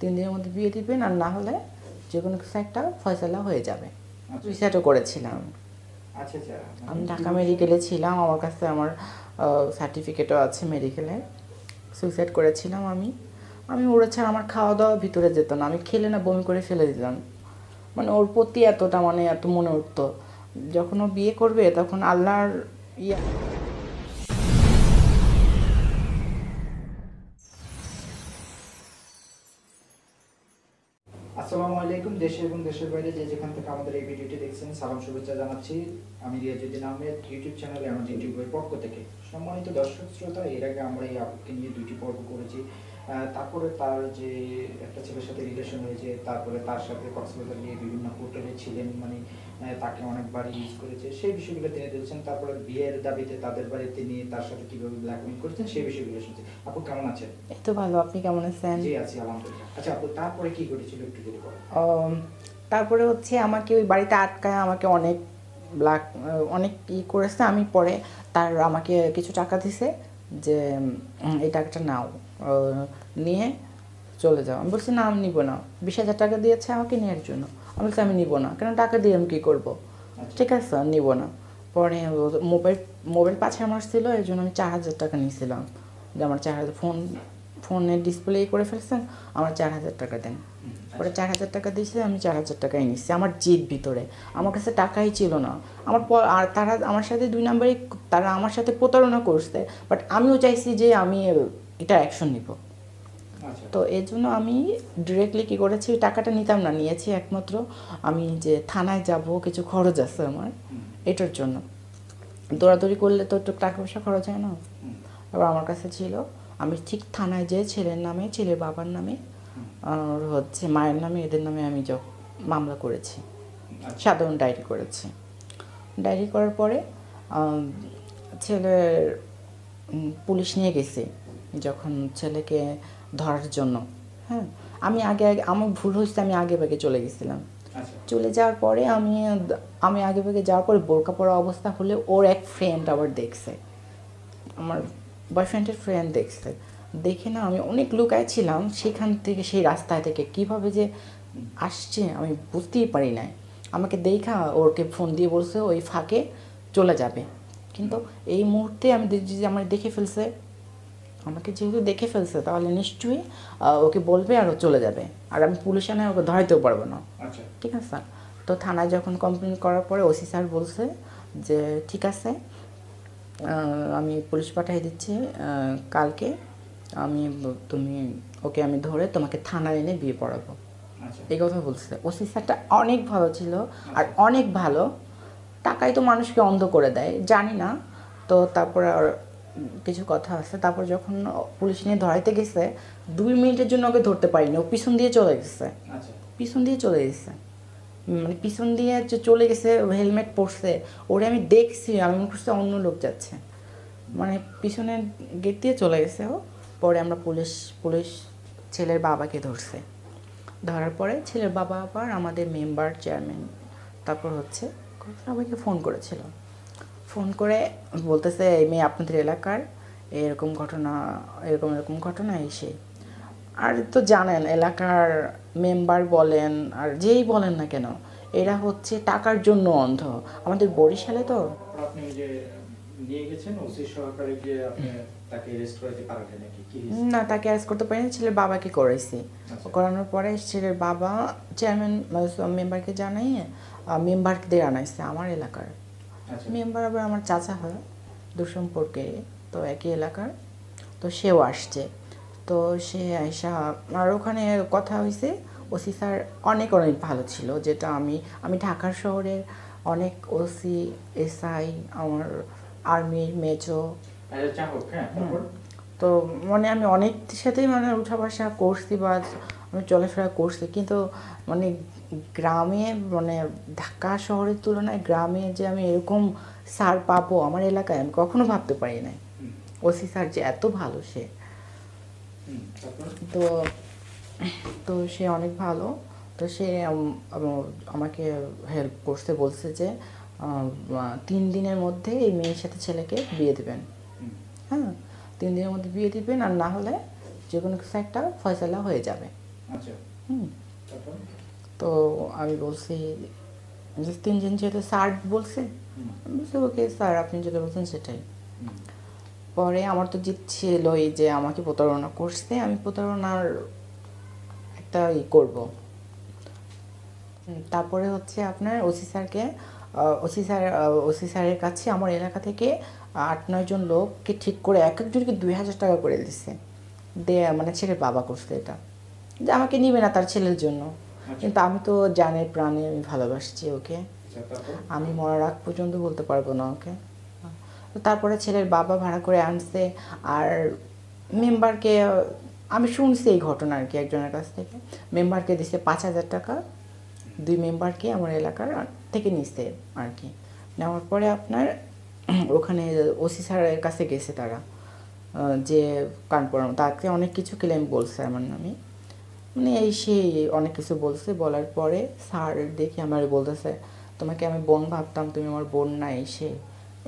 तीन दिन मध्य বিয়ে দিবেন আর না হলে যে কোনো কিছু একটা ফয়সালা হয়ে যাবে রিসার্চও করেছিলাম আচ্ছা আচ্ছা আমি ঢাকা মেডিকেলে ছিলাম আমার কাছে আমার সার্টিফিকেটও আছে মেডিকেলে সুইসাইড করেছিলাম আমি আমি ওর ছাড়া আমার খাওয়া দাওয়া ভিতরে যেত না আমি খেলে না বমি করে ফেলে দিতাম মানে ওর প্রতি এতটা মানে এত মনে উঠতো যখন ও বিয়ে করবে তখন আল্লাহর ইয়া আসসালামু আলাইকুম দেশে এবং দেশের বাইরে যে যেখান থেকে আমাদের এই ভিডিওটি দেখছেন সালাম শুভেচ্ছা জানাচ্ছি আমি রিয়াজউদ্দিন আহমেদ ইউটিউব চ্যানেলে আমাদের ইউটিউবের পক্ষ থেকে সম্মানিত দর্শক শ্রোতা এর আগে আমরা এই আপুকে নিয়ে দুটি পর্ব করেছি তারপরে তার যে একটা ছেলের সাথে রিলেশন হয়েছে তারপরে তার সাথে কক্সবাজার নিয়ে বিভিন্ন হোটেলে ছিলেন মানে তাকে অনেকবার ইউজ করেছে সেই বিষয়গুলো তিনি বলছেন তারপরে বিয়ের দাবিতে তাদের বাড়িতে নিয়ে তার সাথে কীভাবে ব্ল্যাকমেল করেছেন সেই বিষয়গুলো শুনছেন আপু কেমন আছেন এত ভালো আপনি কেমন আছেন জি আছি আলহামদুলিল্লাহ আচ্ছা আপু তারপরে কী ঘটেছিল একটু যদি বলেন তারপরে হচ্ছে আমাকে ওই বাড়িতে আটকায় আমাকে অনেক ব্ল্যাক অনেক ই করেছে আমি পরে তার আমাকে কিছু টাকা দিছে যে এই টাকাটা নাও নিয়ে চলে যাও আমি বলছি না আমি নিব না 20,000 টাকা দিয়েছে আমাকে নেওয়ার জন্য আমি বলছি আমি নিব না কেন টাকা দিয়ে আমি কী করবো ঠিক আছে স্যার নিব না পরে মোবাইল 5 মাস ছিল এই জন্য আমি 4,000 টাকা নিয়েছিলাম যে আমার 4,000 ফোনের ডিসপ্লে করে ফেলছেন আমার 4,000 টাকা দেন পরে 4,000 টাকা দিয়েছে আমি 4,000 টাকাই নিচ্ছি আমার জিদ ভিতরে আমার কাছে টাকাই ছিল না আমার আর তারা আমার সাথে 2 নম্বরে তারা আমার সাথে প্রতারণা করছে বাট আমিও চাইছি যে আমি এটা অ্যাকশন নিব তো এর জন্য আমি ডিরেক্টলি কী করেছি টাকাটা নিতাম না নিয়েছি একমাত্র আমি যে থানায় যাব কিছু খরচ আছে আমার এটার জন্য দৌড়াদৌড়ি করলে তো টাকা পয়সা খরচ হয় না তারপর আমার কাছে ছিল আমি ঠিক থানায় যেয়ে ছেলের নামে ছেলের বাবার নামে আর হচ্ছে মায়ের নামে এদের নামে আমি যখন মামলা করেছি সাধারণ ডায়েরি করেছি ডায়েরি করার পরে ছেলের পুলিশ নিয়ে গেছে যখন ছেলেকে ধরার জন্য হ্যাঁ আমি আগে আগে আমার ভুল হয়েছে আমি আগে ভাগে চলে গেছিলাম চলে যাওয়ার পরে আমি আগে ভাগে যাওয়ার পরে বোরকা পরা অবস্থা হলে ওর এক ফ্রেন্ড আবার দেখছে আমার বয়ফ্রেন্ডের ফ্রেন্ড দেখছে দেখে না আমি অনেক লুকায় ছিলাম সেখান থেকে সেই রাস্তা থেকে কীভাবে যে আসছে আমি বুঝতেই পারি নাই আমাকে দেখা ওকে ফোন দিয়ে বলছে ওই ফাঁকে চলে যাবে কিন্তু এই মুহূর্তে আমি যদি আমার দেখে ফেলছে আমাকে যেহেতু দেখে ফেলছে তাহলে নিশ্চয়ই ওকে বলবে আর ও চলে যাবে আর আমি পুলিশে না ওকে ধরাইতেও পারবো না ঠিক আছে স্যার তো থানায় যখন কমপ্লেন করার পরে ওসি স্যার বলছে যে ঠিক আছে আমি পুলিশ পাঠিয়ে দিচ্ছি কালকে আমি তুমি ওকে আমি ধরে তোমাকে থানায় এনে বিয়ে পড়াবো এই কথা বলছে ওসি স্যারটা অনেক ভালো ছিল আর অনেক ভালো টাকাই তো মানুষকে অন্ধ করে দেয় জানি না তো তারপর আর কিছু কথা আছে তারপর যখন পুলিশ নিয়ে ধরাইতে গেছে 2 মিনিটের জন্য ওকে ধরতে পারিনি ও পিছন দিয়ে চলে গেছে পিছন দিয়ে চলে গেছে মানে পিছন দিয়ে চলে গেছে হেলমেট পরছে ওরে আমি দেখছি আমি মনে করছি অন্য লোক যাচ্ছে মানে পিছনে গেট দিয়ে চলে গেছে ও পরে আমরা পুলিশ ছেলের বাবাকে ধরছে ধরার পরে ছেলের বাবা আবার আমাদের মেম্বার চেয়ারম্যান তারপর হচ্ছে সবাইকে ফোন করেছিল ফোন করে বলতেছে এই মেয়ে আপনাদের এলাকার এরকম ঘটনা এরকম এরকম ঘটনা এসে আর তো জানেন এলাকার মেম্বার বলেন আর যেই বলেন না কেন এরা হচ্ছে টাকার জন্য অন্ধ আমাদের বরিশালে তো আপনি যে নিয়ে গেছেন ওসি সহকারে গিয়ে আপনি তাকে অ্যারেস্ট করতে পারলেন নাকি কি না তাকে অ্যারেস্ট করতে পারিনি ছেলের বাবাকে করাইছি করানোর পরে ছেলের বাবা চেয়ারম্যান মেম্বারকে জানাইয়ে মেম্বারদের আনাইছে আমার এলাকার মেম্বার আবার আমার চাচা হয় দূরসম্পর্কে তো একই এলাকার তো সেও আসছে তো সে আয়সা আর ওখানে কথা হয়েছে ওসি স্যার অনেক অনেক ভালো ছিল যেটা আমি ঢাকার শহরের অনেক ওসি এসআই আমার আর্মির মেজো তো মানে আমি অনেক সাথেই মানে উঠা বসা করছি বা আমি চলাফেরা করছি কিন্তু মানে গ্রামে মানে ঢাকা শহরের তুলনায় গ্রামে যে আমি এরকম স্যার পাবো আমার এলাকায় আমি কখনো ভাবতে পারি নাই ওসি স্যার যে এত ভালো সে তো তো সে অনেক ভালো তো সে আমাকে হেল্প করতে বলছে যে 3 দিনের মধ্যে এই মেয়ের সাথে ছেলেকে বিয়ে দেবেন হ্যাঁ 3 দিনের মধ্যে বিয়ে দেবেন আর না হলে যে কোনো কিছু একটা ফয়সালা হয়ে যাবে तो আমি বলছি যে তিনজন যেটা স্যার বলছে বলছে ওকে স্যার আপনি যেটা বলছেন সেটাই। পরে আমার তো জিদ ছিলই যে আমাকে প্রতারণা করছে, আমি প্রতারণার একটা ই করব। তারপরে হচ্ছে আপনার ওসি স্যারকে ওসি স্যারের কাছে আমার এলাকা থেকে ৮-৯ জন লোককে ঠিক করে এক একজনকে ২,০০০ টাকা করে দিচ্ছে, দিয়ে মানে ছেলের বাবা করছে এটা যে আমাকে নিবে না তার ছেলের জন্য, কিন্তু আমি তো জানি প্রাণে আমি ভালোবাসছি ওকে, আমি মরার আগ পর্যন্ত বলতে পারবো না ওকে। তারপরে ছেলের বাবা ভাড়া করে আনছে, আর মেম্বারকে আমি শুনছি এই ঘটনা আর কি একজনের কাছ থেকে, মেম্বারকে দিছে ৫,০০০ টাকা, দুই মেম্বারকে আমার এলাকার থেকে নিছে আর কি। নেওয়ার পরে আপনার ওখানে ওসি স্যারের কাছে গেছে তারা, যে কান পড়ানো তাকে অনেক কিছু ক্লেম বলছে আমার নামে, মানে এই সেই অনেক কিছু বলছে। বলার পরে স্যার দেখি আমার বলতেছে তোমাকে আমি বোন ভাবতাম, তুমি আমার বোন না, এই সে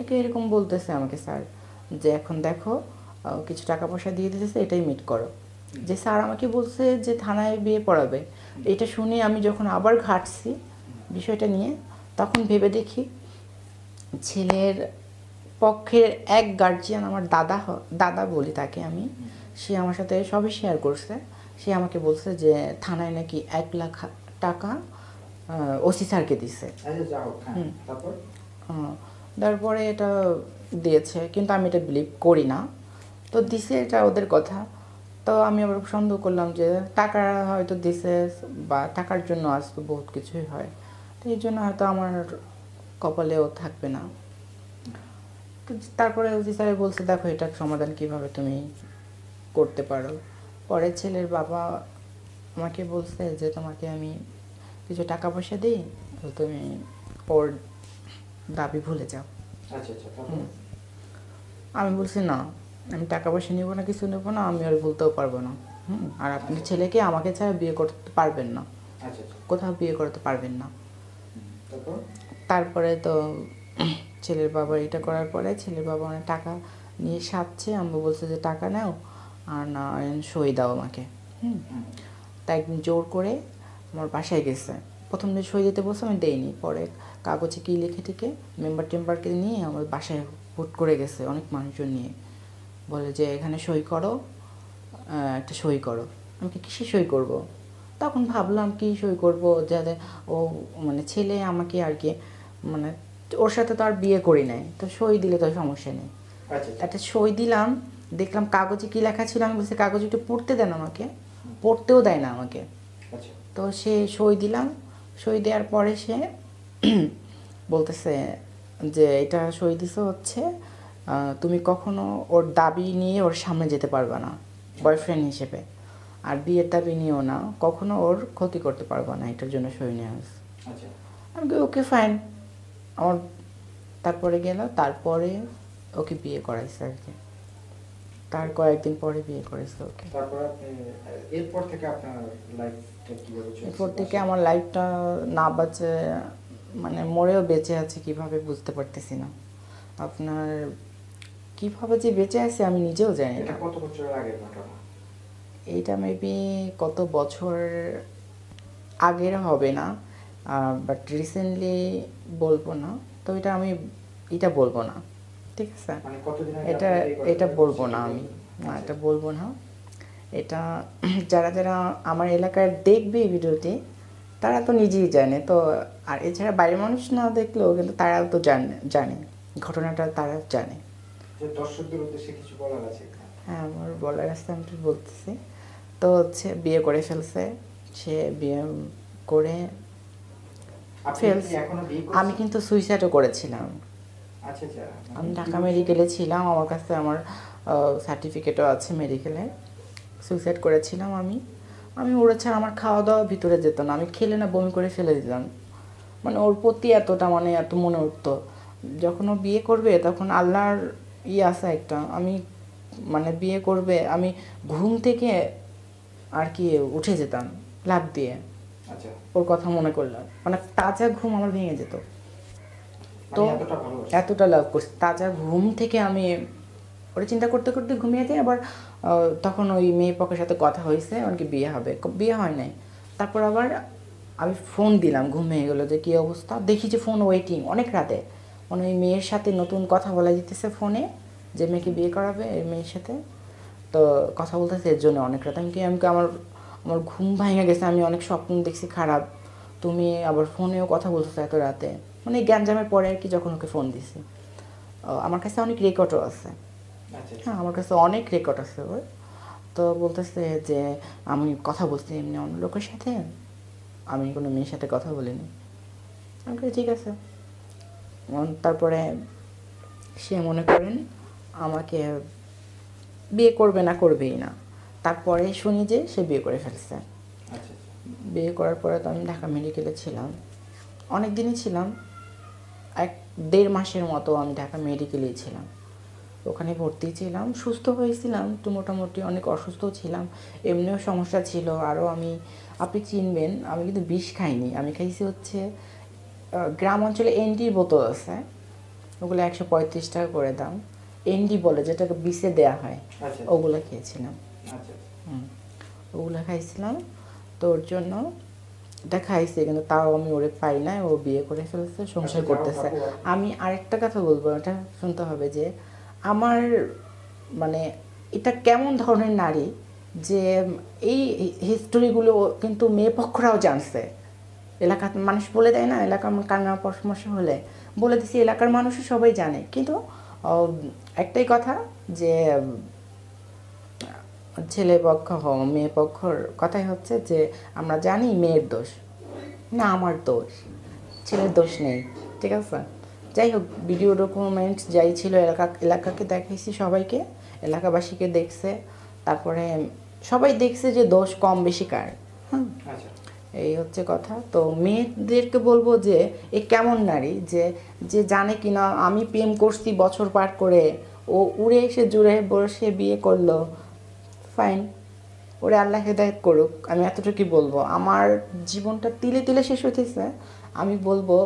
একে এরকম বলতেছে আমাকে স্যার, যে এখন দেখো কিছু টাকা পয়সা দিয়ে দিতেছে এটাই মিট করো। যে স্যার আমাকে বলছে যে থানায় বিয়ে পড়াবে, এটা শুনে আমি যখন আবার ঘাটছি বিষয়টা নিয়ে, তখন ভেবে দেখি ছেলের পক্ষের এক গার্জিয়ান আমার দাদা, দাদা বলি তাকে আমি, সে আমার সাথে সবই শেয়ার করছে। সে আমাকে বলছে যে থানায় নাকি ১ লাখ টাকা ওসি স্যারকে দিছে, তারপরে এটা দিয়েছে কিন্তু আমি এটা বিলিভ করি না, তো দিছে এটা ওদের কথা। তো আমি আবার সন্দেহ করলাম যে টাকা হয়তো দিছে বা টাকার জন্য আসবে, বহুত কিছুই হয়, তো এই জন্য হয়তো আমার কপালেও থাকবে না। তো তারপরে ওসি স্যারে বলছে দেখো এটার সমাধান কিভাবে তুমি করতে পারো। পরে ছেলের বাবা আমাকে বলছে যে তোমাকে আমি কিছু টাকা পয়সা দিই তো তুমি ওর দাবি ভুলে যাও। আমি বলছি না আমি টাকা পয়সা নেবো না, কিছু নেবো না, আমি আর বলতেও পারবো না, আর আপনি ছেলেকে আমাকে ছাড়া বিয়ে করতে পারবেন না, কোথাও বিয়ে করতে পারবেন না। তারপরে তো ছেলের বাবা এটা করার পরে ছেলের বাবা অনেক টাকা নিয়ে সাজছে, আমি বলছে যে টাকা নাও আর না সই দাও আমাকে। তাই একদিন জোর করে আমার বাসায় গেছে, প্রথম দিন সই দিতে বলছে আমি দেইনি, পরে কাগজে কী লিখে টিকে মেম্বার টেম্বারকে নিয়ে আমার বাসায় ভোট করে গেছে অনেক মানুষজন নিয়ে, বলে যে এখানে সই করো, একটা সই করো। আমি কিসে সই করব? তখন ভাবলাম কি সই করব, যাতে ও মানে ছেলে আমাকে আর কি মানে ওর সাথে তো আর বিয়ে করি নাই, তো সই দিলে তো সমস্যা নেই। একটা সই দিলাম, দেখলাম কাগজে কী লেখা ছিল, আমি বলছি কাগজ একটু পড়তে দেন আমাকে, পড়তেও দেয় না আমাকে। তো সে সই দিলাম, সই দেওয়ার পরে সে বলতেছে যে এটা সই দিছে হচ্ছে তুমি কখনো ওর দাবি নিয়ে ওর সামনে যেতে পারবে না বয়ফ্রেন্ড হিসেবে, আর বিয়ের দাবি নিয়েও না, কখনো ওর ক্ষতি করতে পারবে না, এটার জন্য সই নেওয়া হয়েছে। আমি ওকে ফাইন আমার। তারপরে গেল, তারপরে ওকে বিয়ে করাইছে আর কি, তার কয়েকদিন পরে বিয়ে করেছে ওকে। এরপর থেকে আমার লাইফটা না বাঁচে মানে মরেও বেঁচে আছে কিভাবে বুঝতে পারতেছি না, আপনার কিভাবে যে বেঁচে আছে আমি নিজেও জানি না। এইটা মেবি কত বছর আগের হবে না, বাট রিসেন্টলি বলবো না, তো এটা আমি এটা বলবো না, ঠিক আছে, এটা এটা বলবো না আমি, না এটা বলবো না। এটা যারা যারা আমার এলাকায় দেখবে এই ভিডিওটি তারা তো নিজেই জানে, তো আর এছাড়া বাইরের মানুষ না দেখলেও কিন্তু তারাও তো জানে ঘটনাটা, তারা জানে। দর্শকদের উদ্দেশ্যে কিছু বলার আছে? হ্যাঁ আমার বলার আছে, আমি তো বলতেছি। তো হচ্ছে বিয়ে করে ফেলছে, সে বিয়ে করে ফেলছে। আমি কিন্তু সুইসাইডও করেছিলাম, আমি ঢাকা মেডিকেলে ছিলাম, আমার কাছে আমার সার্টিফিকেটও আছে মেডিকেলে, সুইসাইড করেছিলাম আমি। আমি ওরা ছাড়া আমার খাওয়া দাওয়া ভিতরে যেত না, আমি খেলে না বমি করে ফেলে দিতাম, মানে ওর প্রতি এতটা মানে এত মনে উঠতো। যখন ও বিয়ে করবে তখন আল্লাহর ইয়ে আসা একটা, আমি মানে বিয়ে করবে আমি ঘুম থেকে আর কি উঠে যেতাম লাফ দিয়ে, ওর কথা মনে করলাম, মানে তাজা ঘুম আমার ভেঙে যেত, তো এতটা লাভ করছি, তাজা ঘুম থেকে আমি ওরা চিন্তা করতে করতে ঘুমিয়ে যায়। আবার তখন ওই মেয়ে পক্ষের সাথে কথা হয়েছে, ওনাকে বিয়ে হবে, বিয়ে হয় নাই। তারপর আবার আমি ফোন দিলাম, ঘুম ভেঙে গেলো যে কী অবস্থা, দেখি যে ফোন ওয়েটিং অনেক রাতে। মানে ওই মেয়ের সাথে নতুন কথা বলা যেতেছে ফোনে, যে মেয়েকে বিয়ে করাবে এই মেয়ের সাথে তো কথা বলতেছে। এর জন্য অনেক রাতে আমি কি আমি আমার আমার ঘুম ভেঙে গেছে, আমি অনেক স্বপ্ন দেখছি খারাপ, তুমি আবার ফোনেও কথা বলতেছো এত রাতে। মানে গ্যাঞ্জামের পরে আর কি যখন ওকে ফোন দিছি, আমার কাছে অনেক রেকর্ডও আছে, হ্যাঁ আমার কাছে অনেক রেকর্ড আছে। ওর তো বলতেছে যে আমি কথা বলছি এমনি অন্য লোকের সাথে, আমি কোনো মেয়ের সাথে কথা বলিনি। আমি ঠিক আছে। তারপরে সে মনে করেন আমাকে বিয়ে করবে না, করবেই না। তারপরে শুনি যে সে বিয়ে করে ফেলছে। বিয়ে করার পরে তো আমি ঢাকা মেডিকেলে ছিলাম, অনেক দিনই ছিলাম, 1-1.5 মাসের মতো আমি ঢাকা মেডিকেলেই ছিলাম। ওখানে ভর্তি ছিলাম, সুস্থ হয়েছিলাম তো মোটামুটি, অনেক অসুস্থ ছিলাম, এমনিও সমস্যা ছিল। আরও আমি আপনি চিনবেন, আমি কিন্তু বিষ খাইনি, আমি খাইছি হচ্ছে গ্রাম অঞ্চলে এনডির বোতল আছে, ওগুলো 135 টাকা করে দাম, এনডি বলে যেটাকে বিষে দেওয়া হয়, ওগুলো খেয়েছিলাম। ওগুলো খাইছিলাম তোর জন্য এটা খাইছে, কিন্তু তাও আমি ওরে পাই নাই, ও বিয়ে করে ফেলেছে, সংসার করতেছে। আমি আরেকটা কথা বলবো, এটা শুনতে হবে যে আমার মানে এটা কেমন ধরনের নারী, যে এই হিস্টোরিগুলো কিন্তু মেয়ে পক্ষরাও জানছে। এলাকার মানুষ বলে দেয় না, এলাকার কান্না পরামর্শ হলে বলে দিছি, এলাকার মানুষও সবাই জানে। কিন্তু একটাই কথা যে ছেলে পক্ষ হোক মেয়ে পক্ষর কথাই হচ্ছে যে আমরা জানি মেয়ের দোষ না, আমার দোষ, ছেলের দোষ নেই, ঠিক আছে। যাই হোক, ভিডিও ডকুমেন্টস যাই ছিল এলাকাকে দেখাইছি, সবাইকে এলাকাবাসীকে দেখছে, তারপরে সবাই দেখছে যে দোষ কম বেশি কার। হ্যাঁ, এই হচ্ছে কথা। তো মেয়েদেরকে বলবো যে এ কেমন নারী, যে যে জানে কিনা আমি প্রেম করছি বছর পার করে, ও উড়ে এসে জুড়ে বসে বিয়ে করলো, ফাইন, ওরে আল্লাহ হেদায়েত করুক। আমি এতটুকুই বলবো। আমার জীবনটা তিলে তিলে শেষ হইতেছে, আমি বলবো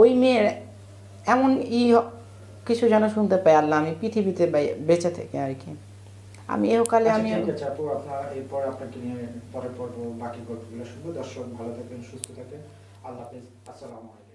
ওই মেয়ের এমন কিছু যেন শুনতে পাই, আল্লাহ আমি পৃথিবীতে বেঁচে থেকে আর কি। আমি এহকালে আমি বাকি গল্পগুলো শুনবো। দর্শক ভালো থাকেন, সুস্থ থাকেন, আল্লাহ হাফেজ, আসসালামু আলাইকুম।